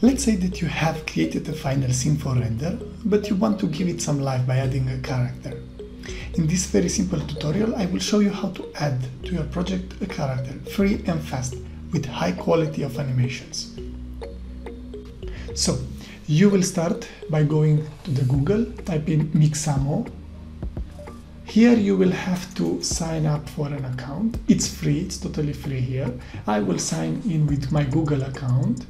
Let's say that you have created a final scene for render, but you want to give it some life by adding a character. In this very simple tutorial, I will show you how to add to your project a character, free and fast, with high quality of animations. So, you will start by going to the Google, type in Mixamo. Here you will have to sign up for an account. It's free, it's totally free here. I will sign in with my Google account.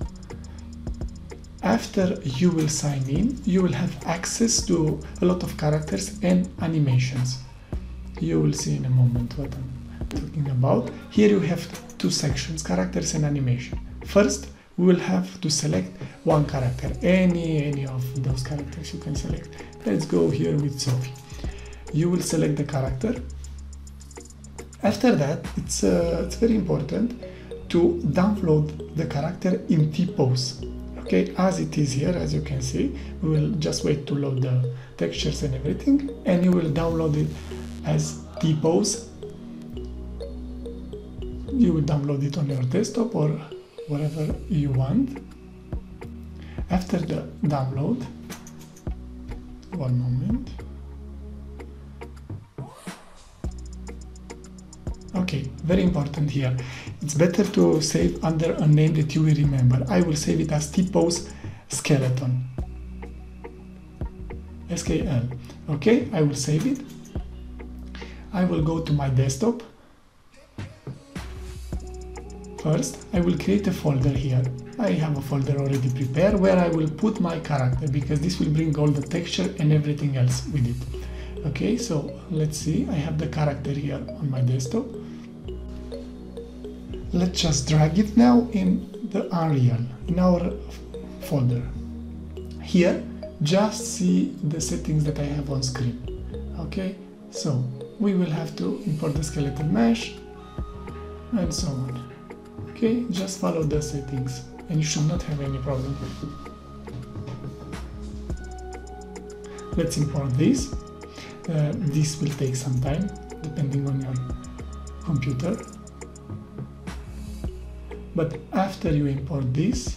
After you will sign in, you will have access to a lot of characters and animations. You will see in a moment what I'm talking about. Here you have two sections, characters and animation. First, we will have to select one character, any of those characters you can select. Let's go here with Sophie. You will select the character. After that, it's very important to download the character in T-pose. Okay, as it is here, as you can see, we will just wait to load the textures and everything, and you will download it as T-pose. You will download it on your desktop or whatever you want. After the download, one moment. Okay, very important here. It's better to save under a name that you will remember. I will save it as T-pose skeleton. SKL. Okay, I will save it. I will go to my desktop. First, I will create a folder here. I have a folder already prepared where I will put my character because this will bring all the texture and everything else with it. Okay, so let's see. I have the character here on my desktop. Let's just drag it now in the Unreal, in our folder. Here, just see the settings that I have on screen. Okay, so we will have to import the skeleton mesh and so on. Okay, just follow the settings and you should not have any problem. Let's import this. This will take some time depending on your computer. But after you import this,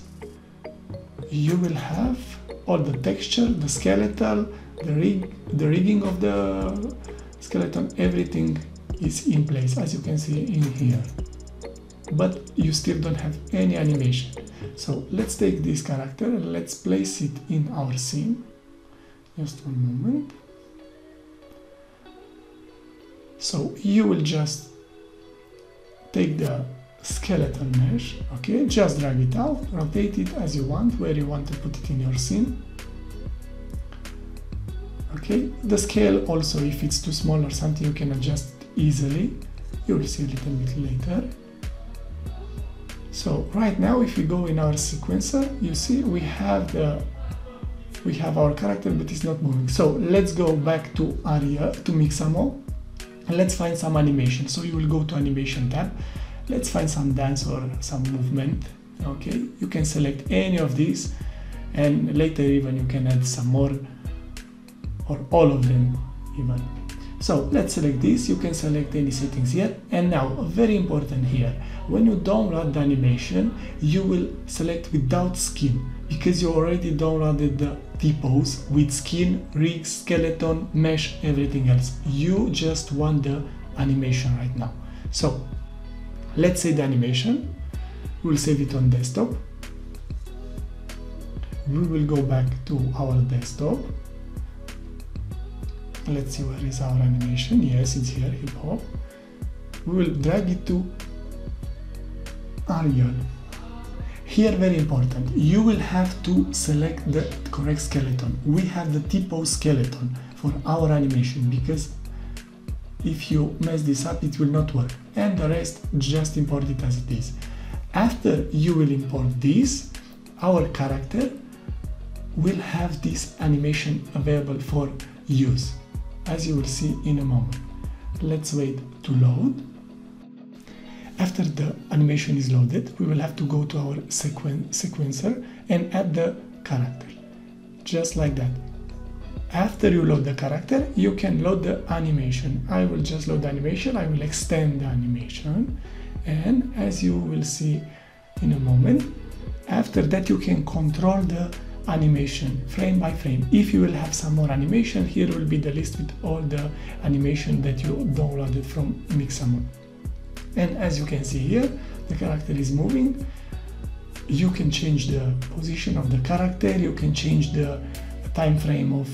you will have all the texture, the skeletal, the rigging of the skeleton, everything is in place as you can see in here. But you still don't have any animation. So let's take this character and let's place it in our scene. Just one moment. So you will just take the skeleton mesh, okay, just drag it out, rotate it as you want, where you want to put it in your scene. Okay, the scale also, if it's too small or something, you can adjust easily. You will see a little bit later. So right now, if we go in our sequencer, you see we have our character, but it's not moving. So let's go back to Mixamo, and let's find some animation. So you will go to animation tab. Let's find some dance or some movement. Okay, you can select any of these, and later even you can add some more or all of them even. So let's select this, you can select any settings here, and now, very important here, when you download the animation, you will select without skin, because you already downloaded the T-pose with skin, rig, skeleton, mesh, everything else. You just want the animation right now. So let's say the animation, we'll save it on desktop, we will go back to our desktop. Let's see where is our animation. Yes, it's here, hip hop. We will drag it to Unreal. Here, very important, you will have to select the correct skeleton. We have the T-pose skeleton for our animation because if you mess this up, it will not work. And the rest, just import it as it is. After you will import this, our character will have this animation available for use, as you will see in a moment. Let's wait to load. After the animation is loaded, we will have to go to our sequencer and add the character, just like that. After you load the character, you can load the animation. I will just load the animation, I will extend the animation, and as you will see in a moment, After that, you can control the animation frame by frame. If you will have some more animation, here will be the list with all the animation that you downloaded from Mixamo. And as you can see here, the character is moving. You can change the position of the character, you can change the time frame of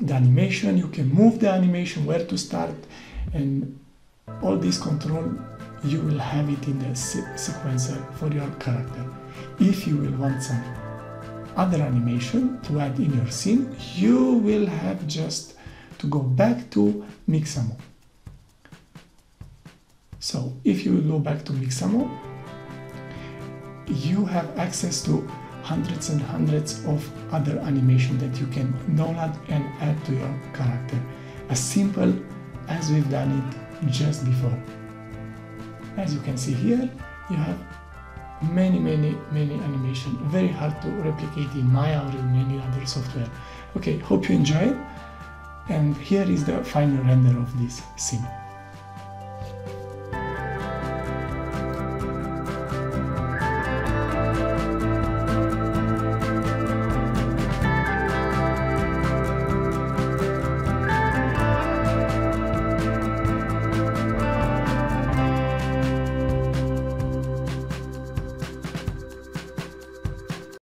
the animation, you can move the animation, where to start, and all this control you will have it in the sequencer for your character. If you will want some other animation to add in your scene, you will have just to go back to Mixamo. So if you will go back to Mixamo, you have access to hundreds and hundreds of other animation that you can download and add to your character, as simple as we've done it just before. As you can see here, you have many animation, very hard to replicate in Maya or in any other software. Okay, hope you enjoyed, and here is the final render of this scene.